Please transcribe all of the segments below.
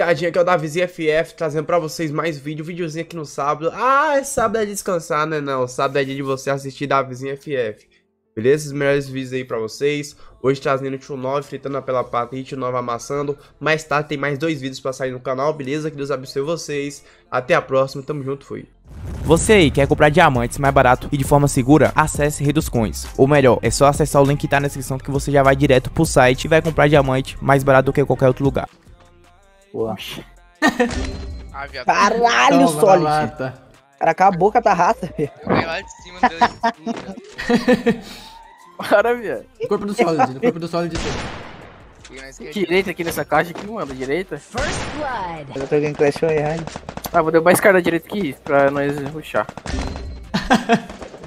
Rapaziadinha, aqui é o Davizin FF, trazendo pra vocês mais vídeo, videozinho aqui no sábado. Ah, é sábado é descansar, né? Não, sábado é dia de você assistir Davizin FF. Beleza? Os melhores vídeos aí pra vocês. Hoje trazendo o Two9ff, fritando a Apelapato e o Two9ff amassando. Mais tarde tem mais dois vídeos pra sair no canal, beleza? Que Deus abençoe vocês. Até a próxima, tamo junto, fui. Você aí quer comprar diamantes mais barato e de forma segura? Acesse Redos Coins. Ou melhor, é só acessar o link que tá na descrição que você já vai direto pro site e vai comprar diamante mais barato do que em qualquer outro lugar. Caralho, Solid! Cara, acabou com a tarrafa, velho. Vai lá de cima, deu de cima. Para, velho. No corpo do Solid, no corpo do Solid. Direita aqui nessa caixa que não anda, direita. First blood. Eu tô ganhando Clash errado. Ah, vou derrubar esse cara da direita aqui, pra nós rushar.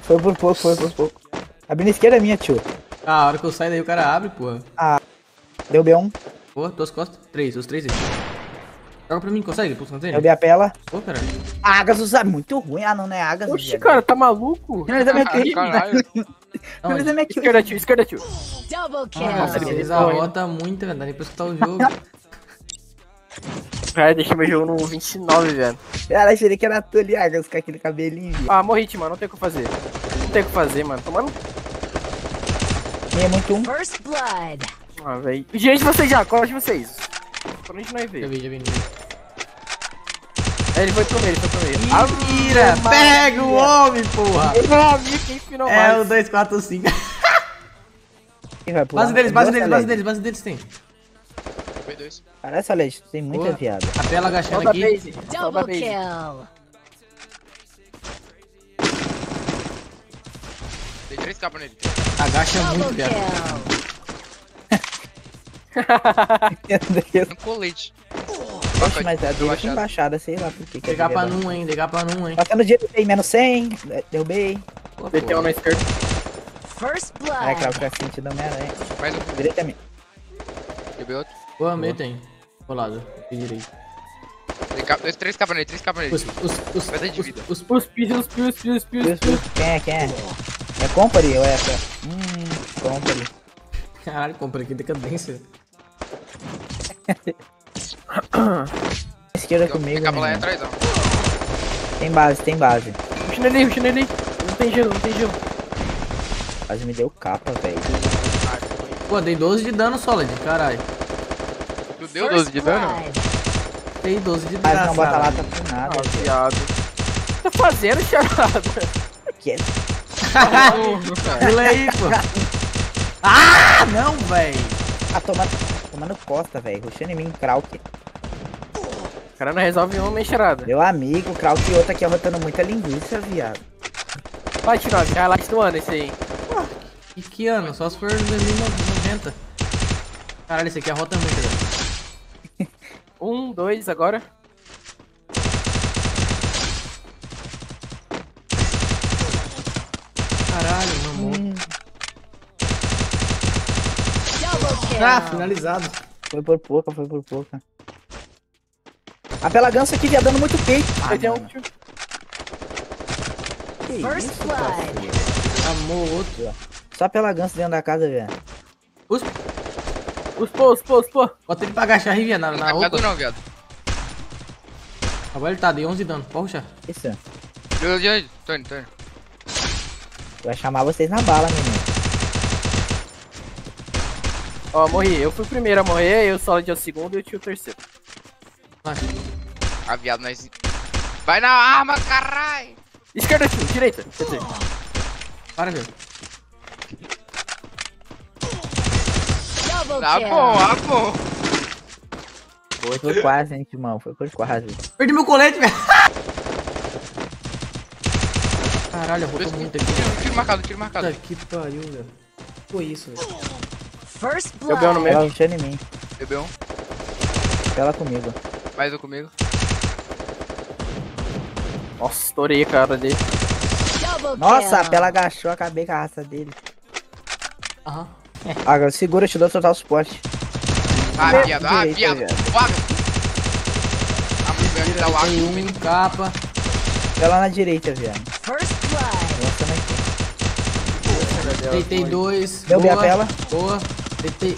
Foi por pouco, foi por pouco. Abre na esquerda minha, tio. Ah, a hora que eu saio daí o cara abre, porra. Ah, deu B1. Porra, duas costas, três, os três aí. Joga pra mim, consegue? Pulso container? Eu dei a pela. Pô, caralho. Agas sabe muito ruim. Ah, não, não é Agas. Oxi, velho. Cara, tá maluco? Finaliza minha kill. Finaliza minha kill. Esquerda, tio, esquerda, tio. Double kill. Nossa, ele fez a rota muito, velho. Dá nem pra escutar o jogo. Cara, deixa meu jogo no 29, velho. Cara, achei que era tu ali, Agas, com aquele cabelinho. Ah, morri, tio, mano. Não tem o que fazer. Não tem o que fazer, mano. Tomando. É muito um. First blood. Ah, velho. Gente, vocês já, qual de vocês? Pra gente não ver. Já vi. Ele foi comer, ele foi comer. A mira! Pega o homem, porra! É o 245. Base deles tem. Caralho, essa leite, tem muita viada. A Pela agachando aqui. Double kill! Tem 3 capas nele. Agacha muito, viado. Meu Deus. Um colete. Oxe, mas a dele tem baixada, sei lá por que. Pegar pra num, hein, pegar pra num, hein. Passando dia, eu dei menos 100, derrubei. Tem um na esquerda. First blood. Ai, Kraok, tá sentindo a merda, hein. Mais um. Direita também. Derrubei outro. Boa, meio tem. Colado, direito. 3 capas nele, 3 capas nele. Os pisos. Quem é? É Company ou é essa? Company. Caralho, Company, que decadência. Esquerda então, comigo. Lá atrás, tem base. O chinelo. Não tem gelo. Quase me deu capa, velho. Pô, dei 12 de dano, Solid, caralho. Tu deu 12 de dano? Dei 12 de dano. Ah, não bota lata por nada. Viado. Tá fazendo, charada? Quieto. Pula aí, pô. Ah, não, véi. Ah, tomando costa, velho. Rushando em mim, Kraok. O cara não resolve uma mexerada. Meu amigo, Kraok e outro aqui arrotando muita linguiça, viado. Vai, tirar, já é light do ano esse aí. E que ano? Só se for 2090. Caralho, esse aqui arrota muito, velho. 1, 2, agora. Caralho, mamou. Ah, finalizado. Foi por pouca. A Pelagansa aqui ia dando muito peito. Amor, outro. Só a Pelagansa dentro da casa, velho. Os pô. Bota ele pra agachar, Rivian, na roupa. Não, viado. Agora ele tá, dei 11 dano. Pode rushar. Isso. Tô indo. Vai chamar vocês na bala, menino. Ó, morri, eu fui o primeiro a morrer, eu só de o segundo e o tio o terceiro. Ah, viado, nós. Vai na arma, caralho! Esquerda, tio, direita. Para, viado. Tá bom. Foi por quase, hein, Timão, foi por quase. Perdi meu colete, velho. Caralho, eu vou muito aqui. Tiro marcado. Puta que pariu, velho. Foi isso, velho. First blood. Deu B1 no meio. Ela rushando em mim. Deu B1. Ela comigo. Mais um comigo. Nossa, estourei a cara dele. Nossa, a Pela agachou, acabei com a raça dele. Aham. Agora segura, eu te dou total suporte. Ah, viado. Tem um capa. Ela na direita, viado. First blood. Deitei 2. Deu B a Pela. Boa.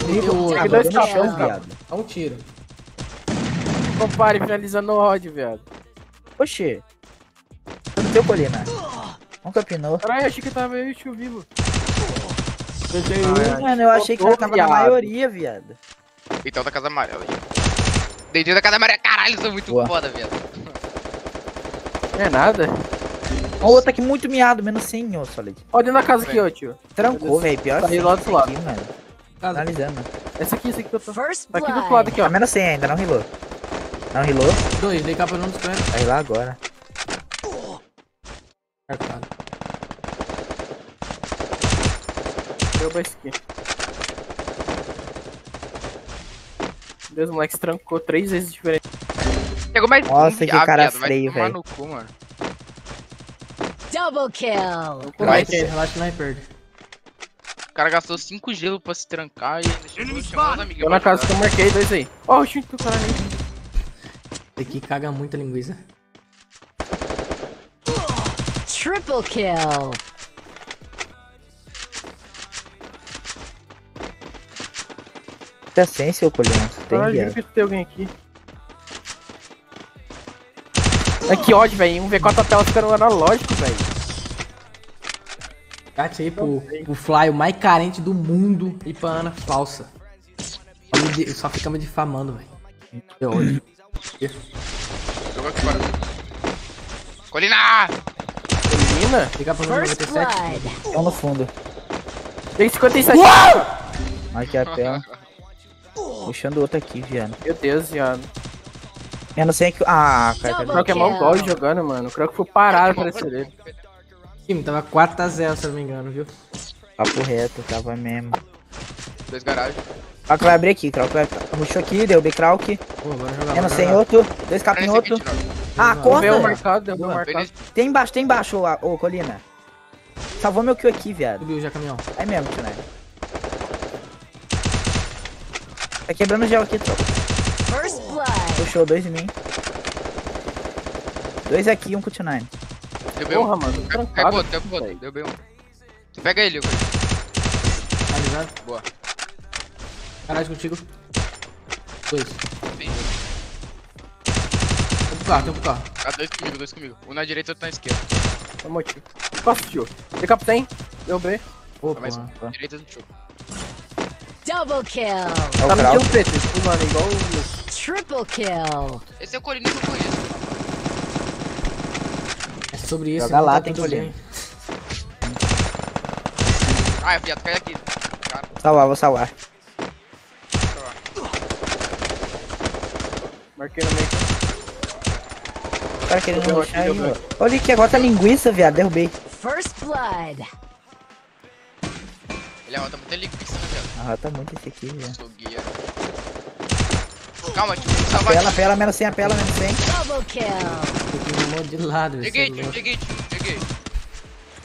Deu 2 capas, viado. Dá um tiro. compare finalizando o ódio, viado. Oxê. Eu não tenho colina. Nunca pinou. Caralho, achei que tava eu e o vivo. Ah, mano, eu achei que tava na maioria, viado. Então da casa amarela aí. Dedinho da casa amarela. Caralho, são muito foda, viado. Não é nada. Ó, tá aqui muito miado, menos 100, ô, Solid. Ó, dentro da casa aqui, ó, tio. Trancou, velho. Pior que lá do lado. Analisando. Esse aqui que eu tô. Tá aqui do outro lado, aqui, ó. Tá menos 100 ainda, não rilou. Não rilou. Dois, dei capa não dos cantos. Vai lá agora. Cartado. Derruba esse aqui. Deus, o moleque trancou 3 vezes diferente. Pegou mais. Nossa, que cara feio, velho. Double kill! Relaxa, não vai perder. O cara gastou 5 gelo pra se trancar e... Tô na casa que eu marquei, 2 aí. Ó, o chute do cara ali. Esse aqui caga muita linguiça. Triple kill! Tá sem seu colinho, tem guerra. Ah, tem alguém aqui. É que ódio, velho. Um V4 até ela ficando analógico, velho. Cate aí pro Fly, o mais carente do mundo, e pra Ana falsa. Só fica me difamando, velho. É ódio. Jogou aqui fora. Colina! Colina? Fica pro 97. Tá no fundo. Tem 57. Uou! Aqui a tela. Puxando outro aqui, viado. Meu Deus, viado. Eu não sei que... Ah, cara, o Kraok é mal gol jogando, mano. O Kraok foi parado pra esse dele. Sim, tava 4 a 0, se eu não me engano, viu? Papo reto, tava mesmo. 2 garagens. Kraok vai abrir aqui, Kraok vai... Ruxou aqui, derrubei Kraok. Eu não sei, outro. 2 capas em outro. Ah, corta! Deu marcado, deu marcado. Tem embaixo, ô, Colina. Salvou meu kill aqui, viado. Subiu já, caminhão. É mesmo, tio, né? Tá quebrando o gel aqui, troco. Puxou 2 em mim. 2 aqui e 1 com o Two9ff. Deu bem. Porra, mano. Caiu, deu bem 1. Você pega ele, Lucas. Analisado. Boa. Caralho, contigo. 2. Tem pro carro, tem pro carro. Ah, 2 comigo. 1 na direita e outro na esquerda. Toma, tio. Passa, tio. Tem capitão. Deu bem. Opa, mais direita do tio. Double kill! Tá no teu preto, mano, igual o... Triple kill! Esse é o Corinthians que eu conheço. É sobre isso, joga lá, tem que olhar. Ah, é viado, cai aqui. Cara. Salvar, vou salvar. Marquei no meio. O cara querendo me roxar aí, mano. Olha aqui, agora tá linguiça, viado, derrubei. First blood! Ele arrota muita linguiça, né, viado? Arrota muito esse aqui, viado. Calma, tio, salva. Pela, menos 100, apela, menos 100. Double kill. De lado, cheguei.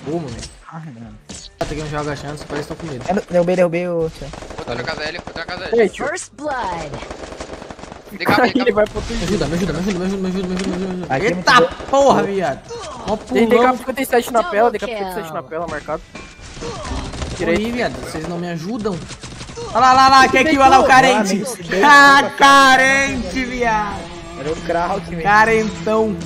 Boa, moleque. Ai, mano. Tá aqui um jogo achando, vocês parecem que estão com medo. Derrubei o... Botou na casa dele, First blood. Cara, ele vai pro outro. Me ajuda. Eita porra, viado. Ó, pulou. Decap 57 na pela, decap 57 na pela, marcado. Aí, viado, vocês não me ajudam. Olha lá, que aqui, olha lá o carente. Ah, carente, viado. Era o Kraok, mesmo. Carentão.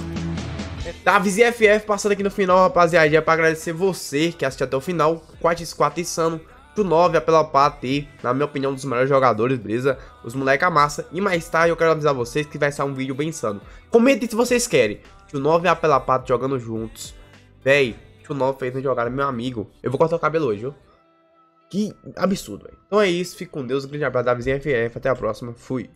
Davizin FF passando aqui no final, rapaziada. É pra agradecer você que assistiu até o final. 4x4 insano. Two9ff, Apelapato aí, na minha opinião, um dos melhores jogadores, beleza? Os moleque amassa. E mais tarde eu quero avisar vocês que vai sair um vídeo bem insano. Comentem se vocês querem. Two9ff e Apelapato jogando juntos. Véi, Two9ff fez uma jogada, meu amigo. Eu vou cortar o cabelo hoje, viu? Que absurdo, velho. Então é isso, fique com Deus, um grande abraço da Davizin FF, até a próxima, fui.